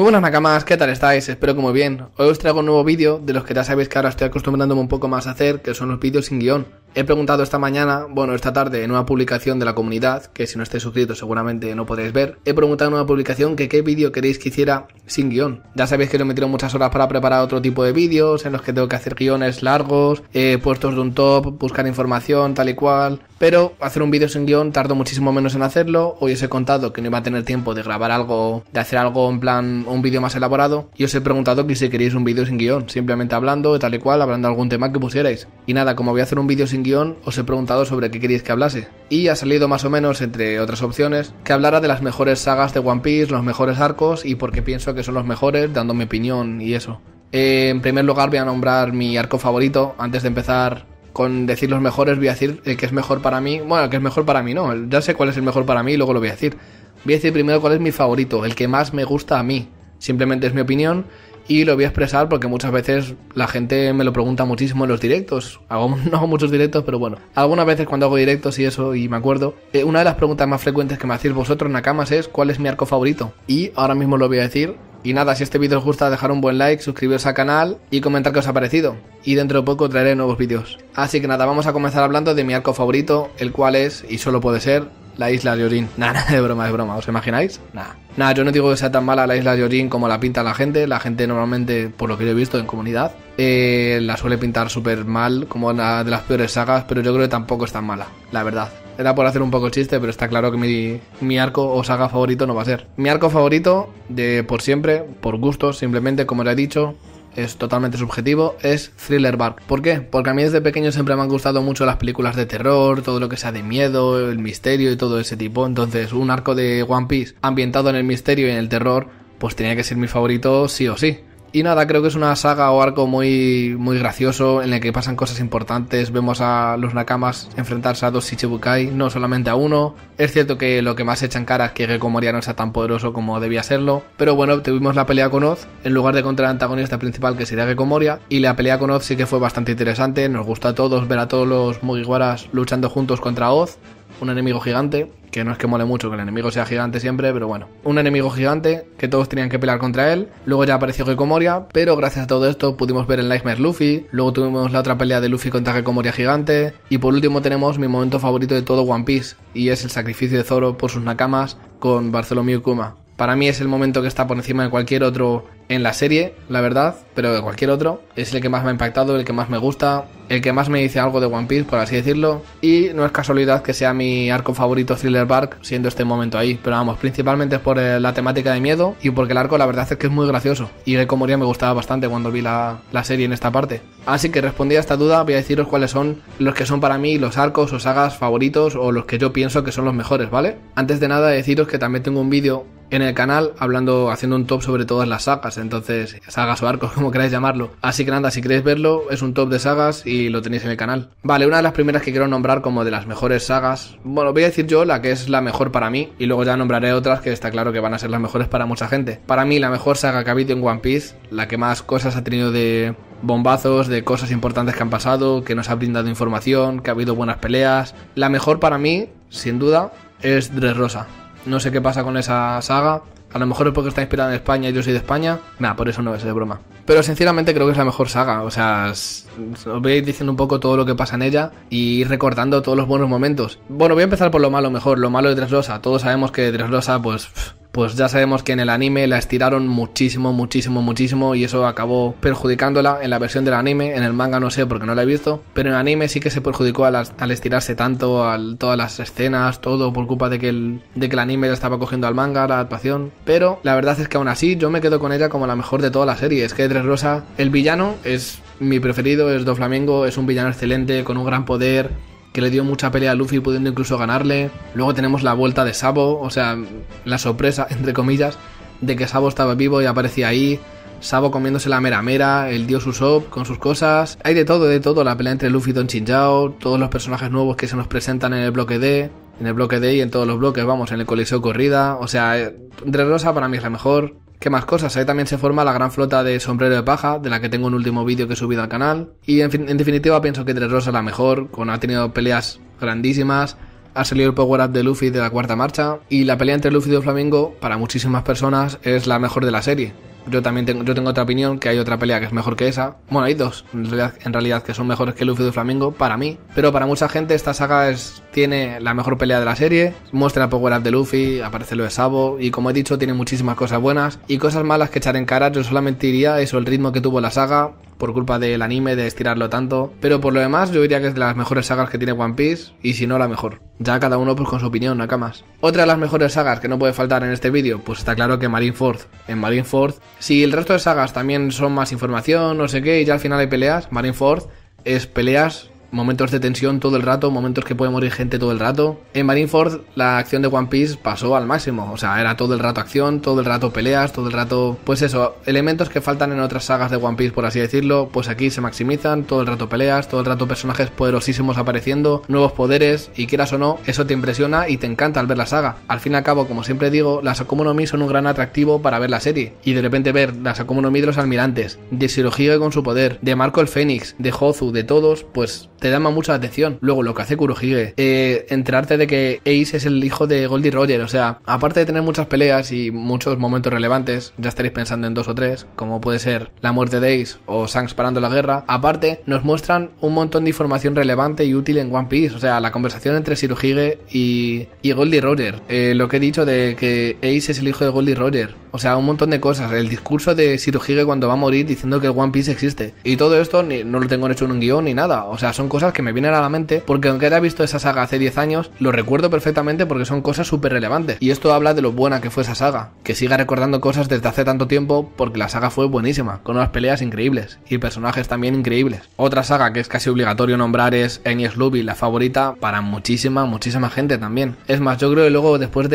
Muy buenas nakamas, ¿qué tal estáis? Espero que muy bien. Hoy os traigo un nuevo vídeo de los que ya sabéis que ahora estoy acostumbrándome un poco más a hacer, que son los vídeos sin guión. He preguntado esta mañana, bueno, esta tarde, en una publicación de la comunidad, que si no estáis suscritos seguramente no podréis ver, he preguntado en una publicación que qué vídeo queréis que hiciera sin guión. Ya sabéis que yo me tiro muchas horas para preparar otro tipo de vídeos, en los que tengo que hacer guiones largos, puestos de un top, buscar información, tal y cual, pero hacer un vídeo sin guión tardo muchísimo menos en hacerlo. Hoy os he contado que no iba a tener tiempo de grabar algo, de hacer algo en plan un vídeo más elaborado, y os he preguntado que si queréis un vídeo sin guión, simplemente hablando tal y cual, hablando algún tema que pusierais. Y nada, como voy a hacer un vídeo sin guión, os he preguntado sobre qué queréis que hablase, y ha salido más o menos, entre otras opciones, que hablara de las mejores sagas de One Piece, los mejores arcos y por qué pienso que son los mejores, dando mi opinión y eso. En primer lugar voy a nombrar mi arco favorito. Antes de empezar con decir los mejores, voy a decir el que es mejor para mí. Bueno, el que es mejor para mí no, ya sé cuál es el mejor para mí y luego lo voy a decir. Voy a decir primero cuál es mi favorito, el que más me gusta a mí. Simplemente es mi opinión y lo voy a expresar porque muchas veces la gente me lo pregunta muchísimo en los directos. No hago muchos directos, pero bueno, algunas veces cuando hago directos y eso, y me acuerdo, una de las preguntas más frecuentes que me hacéis vosotros, nakamas, es ¿cuál es mi arco favorito? Y ahora mismo lo voy a decir. Y nada, si este vídeo os gusta, dejar un buen like, suscribiros al canal y comentar qué os ha parecido. Y dentro de poco traeré nuevos vídeos. Así que nada, vamos a comenzar hablando de mi arco favorito, el cual es, y solo puede ser, la isla de Yorin. Nada, de broma, es broma, ¿os imagináis? Nada, yo no digo que sea tan mala la isla de Yorin como la pinta la gente normalmente, por lo que yo he visto en comunidad, la suele pintar súper mal, como una de las peores sagas, pero yo creo que tampoco es tan mala, la verdad. Era por hacer un poco el chiste, pero está claro que mi arco o saga favorito no va a ser. Mi arco favorito, de por siempre, por gustos, simplemente, como ya he dicho, es totalmente subjetivo, es Thriller Bark. ¿Por qué? Porque a mí desde pequeño siempre me han gustado mucho las películas de terror, todo lo que sea de miedo, el misterio y todo ese tipo. Entonces, un arco de One Piece ambientado en el misterio y en el terror, pues tenía que ser mi favorito sí o sí. Y nada, creo que es una saga o arco muy gracioso, en el que pasan cosas importantes. Vemos a los nakamas enfrentarse a dos Shichibukai, no solamente a uno. Es cierto que lo que más echan cara es que Gecko Moria no sea tan poderoso como debía serlo, pero bueno, tuvimos la pelea con Oz en lugar de contra el antagonista principal, que sería Gecko Moria, y la pelea con Oz sí que fue bastante interesante. Nos gustó a todos ver a todos los Mugiwaras luchando juntos contra Oz, un enemigo gigante, que no es que mole mucho que el enemigo sea gigante siempre, pero bueno, un enemigo gigante que todos tenían que pelear contra él. Luego ya apareció Gecko Moria, pero gracias a todo esto pudimos ver el Nightmare Luffy. Luego tuvimos la otra pelea de Luffy contra Gecko Moria gigante, y por último tenemos mi momento favorito de todo One Piece, y es el sacrificio de Zoro por sus nakamas con Bartholomew Kuma. Para mí es el momento que está por encima de cualquier otro en la serie, la verdad, pero de cualquier otro. Es el que más me ha impactado, el que más me gusta, el que más me dice algo de One Piece, por así decirlo. Y no es casualidad que sea mi arco favorito Thriller Bark, siendo este momento ahí. Pero vamos, principalmente es por la temática de miedo y porque el arco la verdad es que es muy gracioso. Y Gecko Moria me gustaba bastante cuando vi la serie en esta parte. Así que respondida a esta duda, voy a deciros cuáles son los que son para mí los arcos o sagas favoritos, o los que yo pienso que son los mejores, ¿vale? Antes de nada, deciros que también tengo un vídeo en el canal haciendo un top sobre todas las sagas, entonces sagas o arcos, como queráis llamarlo. Así que nada, si queréis verlo, es un top de sagas y lo tenéis en el canal. Vale, una de las primeras que quiero nombrar como de las mejores sagas, bueno, voy a decir yo la que es la mejor para mí y luego ya nombraré otras que está claro que van a ser las mejores para mucha gente. Para mí la mejor saga que ha habido en One Piece, la que más cosas ha tenido de bombazos, de cosas importantes que han pasado, que nos ha brindado información, que ha habido buenas peleas, la mejor para mí, sin duda, es Dressrosa. No sé qué pasa con esa saga, a lo mejor es porque está inspirada en España y yo soy de España. Nah, por eso no es de broma. Pero sinceramente creo que es la mejor saga, o sea, os voy a ir diciendo un poco todo lo que pasa en ella y recordando todos los buenos momentos. Bueno, voy a empezar por lo malo mejor, lo malo de Dressrosa. Todos sabemos que Dressrosa, pues ya sabemos que en el anime la estiraron muchísimo y eso acabó perjudicándola en la versión del anime. En el manga no sé porque no la he visto, pero en el anime sí que se perjudicó al estirarse tanto, todas las escenas, todo por culpa de que el anime le estaba cogiendo al manga, la adaptación. Pero la verdad es que aún así yo me quedo con ella como la mejor de toda la serie. Es que Dressrosa, el villano es mi preferido, es Doflamingo, es un villano excelente, con un gran poder, que le dio mucha pelea a Luffy pudiendo incluso ganarle. Luego tenemos la vuelta de Sabo, o sea, la sorpresa, entre comillas, de que Sabo estaba vivo y aparecía ahí. Sabo comiéndose la mera, el dios Usopp con sus cosas. Hay de todo, la pelea entre Luffy y Don Chinjao, todos los personajes nuevos que se nos presentan en el bloque D, y en todos los bloques, vamos, en el Coliseo Corrida. O sea, Dressrosa para mí es la mejor. ¿Qué más cosas? Ahí también se forma la gran flota de sombrero de paja, de la que tengo un último vídeo que he subido al canal. Y en definitiva pienso que Dressrosa es la mejor, ha tenido peleas grandísimas, ha ha salido el power-up de Luffy de la cuarta marcha y la pelea entre Luffy y Doflamingo para muchísimas personas es la mejor de la serie. Yo también tengo otra opinión, que hay otra pelea que es mejor que esa. Bueno, hay dos en realidad que son mejores que Luffy y Doflamingo para mí, pero para mucha gente esta saga tiene la mejor pelea de la serie. Muestra el power-up de Luffy, aparece lo de Sabo y, como he dicho, tiene muchísimas cosas buenas y cosas malas que echar en cara. Yo solamente diría eso, el ritmo que tuvo la saga por culpa del anime, de estirarlo tanto, pero por lo demás yo diría que es de las mejores sagas que tiene One Piece, y si no la mejor. Ya cada uno pues con su opinión, nakamas. Otra de las mejores sagas que no puede faltar en este vídeo, pues está claro que Marineford. En Marineford, si el resto de sagas también son más información, no sé qué, y ya al final hay peleas, Marineford es peleas, momentos de tensión todo el rato, momentos que puede morir gente todo el rato. En Marineford la acción de One Piece pasó al máximo, o sea, era todo el rato acción, todo el rato peleas, todo el rato, pues eso, elementos que faltan en otras sagas de One Piece, por así decirlo, pues aquí se maximizan, todo el rato peleas, todo el rato personajes poderosísimos apareciendo, nuevos poderes, y quieras o no, eso te impresiona y te encanta al ver la saga. Al fin y al cabo, como siempre digo, las akuma no mi son un gran atractivo para ver la serie, y de repente ver las akuma no mi de los almirantes, de Shirohige con su poder, de Marco el Fénix, de Jozu, de todos, pues te llama mucha atención. Luego lo que hace Kurohige, enterarte de que Ace es el hijo de Gold D. Roger, o sea, aparte de tener muchas peleas y muchos momentos relevantes, ya estaréis pensando en dos o tres, como puede ser la muerte de Ace o Shanks parando la guerra, aparte nos muestran un montón de información relevante y útil en One Piece, o sea, la conversación entre Shirohige y Gold D. Roger, lo que he dicho de que Ace es el hijo de Gold D. Roger, o sea, un montón de cosas, el discurso de Shirohige cuando va a morir diciendo que One Piece existe, y todo esto no lo tengo hecho en un guión ni nada, o sea, son cosas que me vienen a la mente porque aunque haya visto esa saga hace 10 años, lo recuerdo perfectamente porque son cosas súper relevantes, y esto habla de lo buena que fue esa saga, que siga recordando cosas desde hace tanto tiempo porque la saga fue buenísima, con unas peleas increíbles y personajes también increíbles. Otra saga que es casi obligatorio nombrar es Enies Lobby, la favorita para muchísima gente también. Es más, yo creo que luego después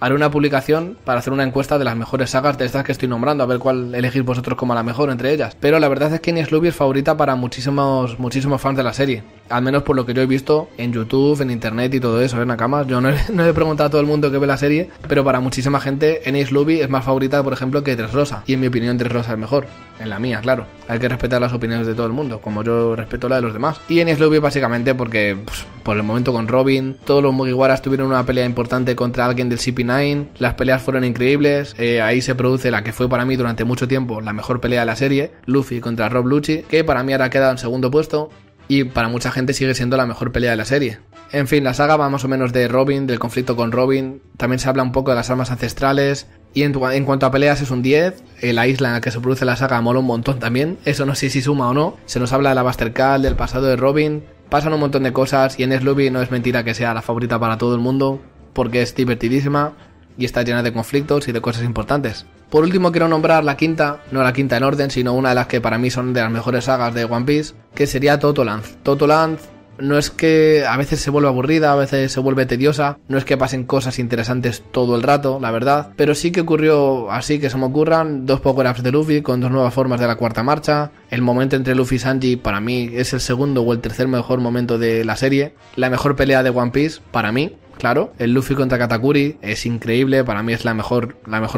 haré una publicación para hacer una encuesta de las mejores sagas de estas que estoy nombrando, a ver cuál elegís vosotros como la mejor entre ellas, pero la verdad es que Enies Lobby es favorita para muchísimos fans de la serie. Al menos por lo que yo he visto en YouTube, en internet y todo eso, ¿eh, nakamas? Yo no he preguntado a todo el mundo que ve la serie, pero para muchísima gente Enies Lobby es más favorita, por ejemplo, que Dressrosa. Y en mi opinión Dressrosa es mejor. En la mía, claro. Hay que respetar las opiniones de todo el mundo, como yo respeto la de los demás. Y Enies Lobby básicamente porque, pues, por el momento con Robin, todos los Mugiwaras tuvieron una pelea importante contra alguien del CP9, las peleas fueron increíbles, ahí se produce la que fue para mí durante mucho tiempo la mejor pelea de la serie, Luffy contra Rob Lucci, que para mí ahora queda en segundo puesto, y para mucha gente sigue siendo la mejor pelea de la serie. En fin, la saga va más o menos de Robin, del conflicto con Robin, también se habla un poco de las armas ancestrales, y en cuanto a peleas es un 10, la isla en la que se produce la saga mola un montón también, eso no sé si suma o no, se nos habla de la Buster Call, del pasado de Robin, pasan un montón de cosas, y Enies Lobby no es mentira que sea la favorita para todo el mundo, porque es divertidísima y está llena de conflictos y de cosas importantes. Por último quiero nombrar la quinta, no la quinta en orden, sino una de las que para mí son de las mejores sagas de One Piece, que sería Totto Land. Totto Land no es que a veces se vuelva aburrida, a veces se vuelve tediosa, no es que pasen cosas interesantes todo el rato, la verdad, pero sí que ocurrió así que se me ocurran, dos power-ups de Luffy con dos nuevas formas de la cuarta marcha, el momento entre Luffy y Sanji para mí es el segundo o el tercer mejor momento de la serie, la mejor pelea de One Piece para mí. Claro, el Luffy contra Katakuri es increíble, para mí es la mejor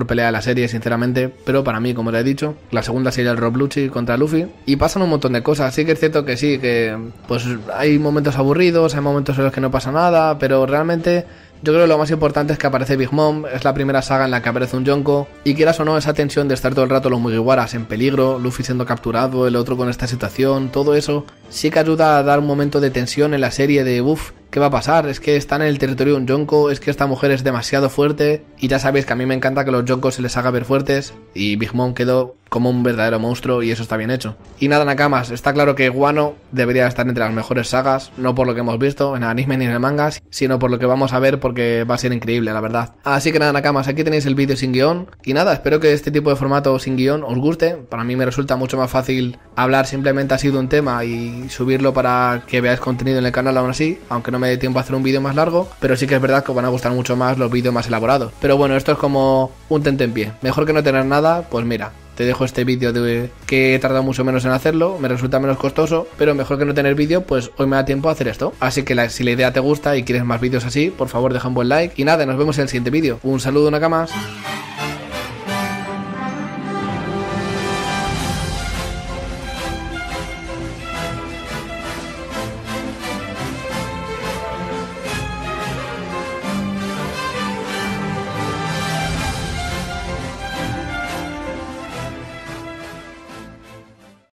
pelea de la serie, sinceramente, pero para mí, como te he dicho, la segunda sería el Rob Lucci contra Luffy, y pasan un montón de cosas, sí que es cierto que sí, que pues hay momentos aburridos, hay momentos en los que no pasa nada, pero realmente yo creo que lo más importante es que aparece Big Mom, es la primera saga en la que aparece un Yonko, y quieras o no, esa tensión de estar todo el rato los Mugiwaras en peligro, Luffy siendo capturado, el otro con esta situación, todo eso, sí que ayuda a dar un momento de tensión en la serie de uff, ¿qué va a pasar? Es que están en el territorio de un Yonko, es que esta mujer es demasiado fuerte, y ya sabéis que a mí me encanta que los Yonkos se les haga ver fuertes, y Big Mom quedó como un verdadero monstruo y eso está bien hecho. Y nada, nakamas, está claro que Wano debería estar entre las mejores sagas, no por lo que hemos visto en el anime ni en el manga, sino por lo que vamos a ver porque va a ser increíble, la verdad. Así que nada, nakamas, aquí tenéis el vídeo sin guión, y nada, espero que este tipo de formato sin guión os guste, para mí me resulta mucho más fácil hablar simplemente así de un tema y subirlo para que veáis contenido en el canal aún así, aunque no me dé tiempo a hacer un vídeo más largo, pero sí que es verdad que os van a gustar mucho más los vídeos más elaborados. Pero bueno, esto es como un tentempié, mejor que no tener nada, pues mira, te dejo este vídeo que he tardado mucho menos en hacerlo, me resulta menos costoso, pero mejor que no tener vídeo, pues hoy me da tiempo a hacer esto. Así que si la idea te gusta y quieres más vídeos así, por favor deja un buen like, y nada, nos vemos en el siguiente vídeo. Un saludo, nakamas.